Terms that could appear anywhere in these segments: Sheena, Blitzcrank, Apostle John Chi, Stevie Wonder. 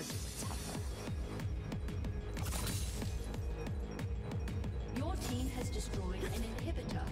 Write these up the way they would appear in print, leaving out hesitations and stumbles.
is tougher. Your team has destroyed an inhibitor.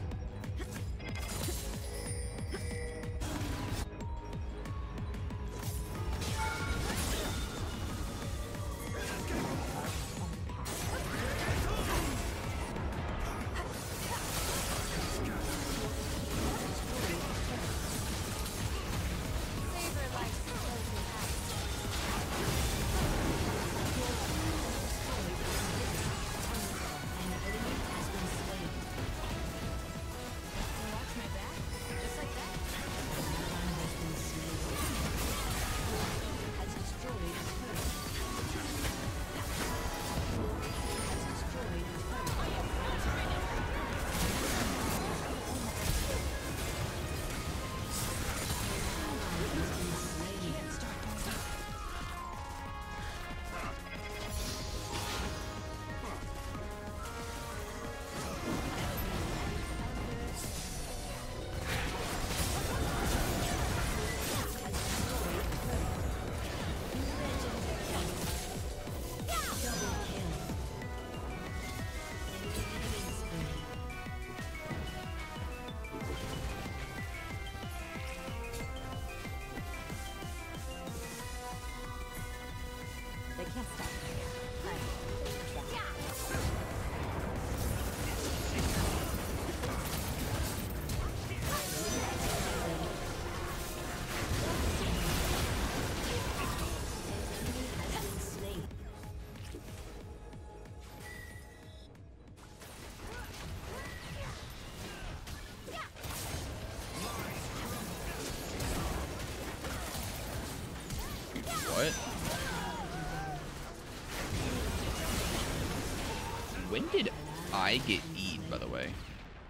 When did I get E'd, by the way?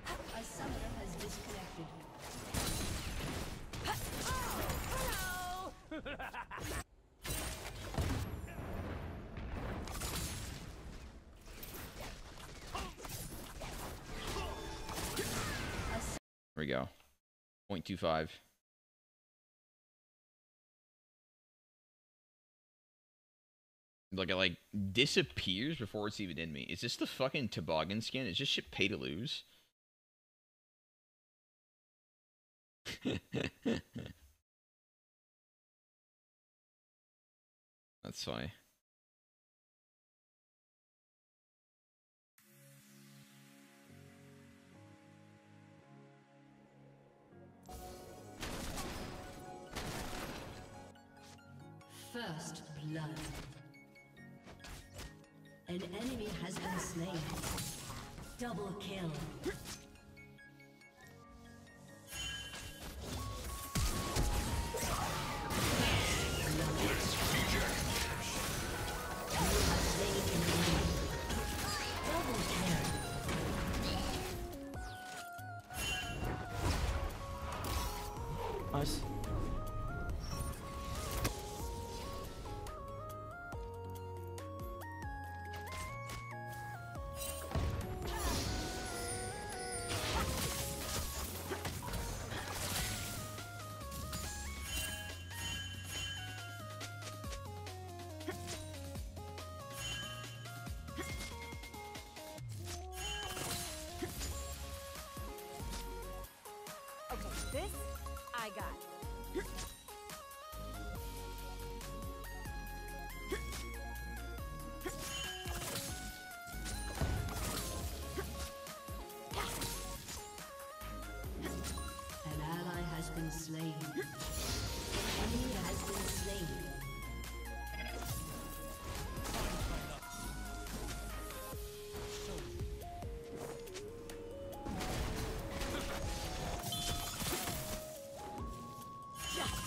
A summoner has disconnected. Oh, hello! There we go. 0.25. Like, it like disappears before it's even in me. Is this the fucking toboggan skin? Is this shit pay to lose? That's funny. First blood. An enemy has been slain. Double kill. This I got. An ally has been slain. An enemy has been slain. Yeah.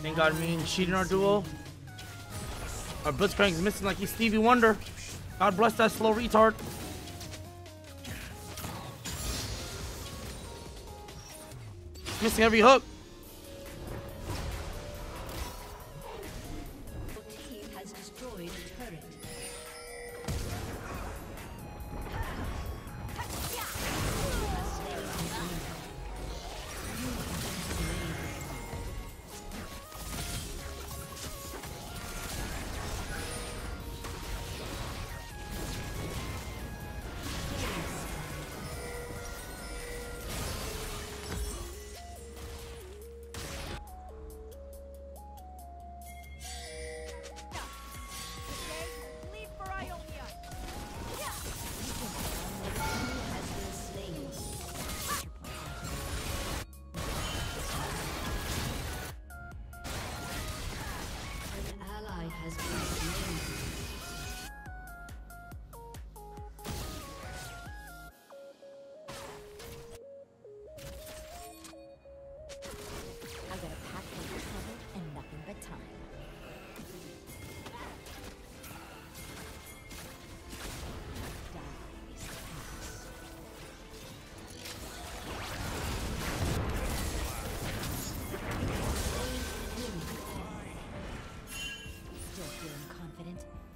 Thank God me and Sheena our duo. Our Blitzcrank is missing like he's Stevie Wonder. God bless that slow retard. Missing every hook. Confident.